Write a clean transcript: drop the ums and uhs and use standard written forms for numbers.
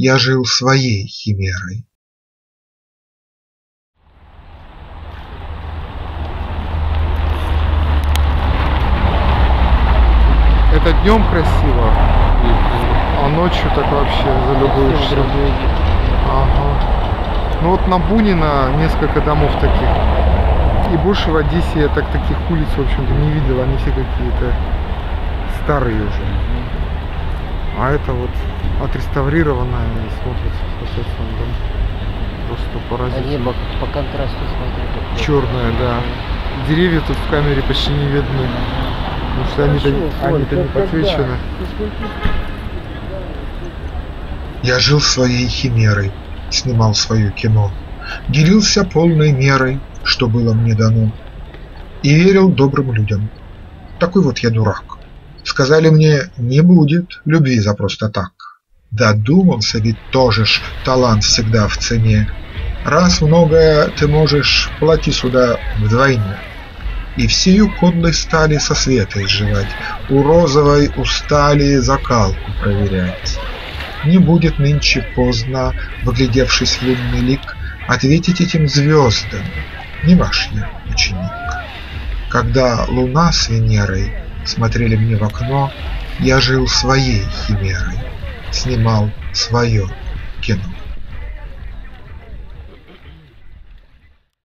я жил своей химерой. Это днем красиво, а ночью так вообще залюбуешься. Ага. Ну вот на Бунина несколько домов таких. И больше в Одессе я таких улиц, в общем-то, не видел. Они все какие-то старые уже. А это вот отреставрированное и смотрится, соответственно, да. Просто поразительно. А небо по контрасту смотрит. Черное, да. Деревья тут в камере почти не видны. Потому что они-то не подсвечены. Я жил своей химерой, снимал свое кино, делился полной мерой, что было мне дано, и верил добрым людям. Такой вот я дурак. Сказали мне, не будет любви за просто так. Додумался ведь тоже ж талант всегда в цене. Раз многое ты можешь, плати сюда вдвойне. И всею кодной стали со света изживать, у розовой устали закалку проверять. Не будет нынче поздно, выглядевшись в лунный лик, ответить этим звездам, не ваш я ученик. Когда луна с Венерой смотрели мне в окно, я жил своей химерой, снимал свое кино.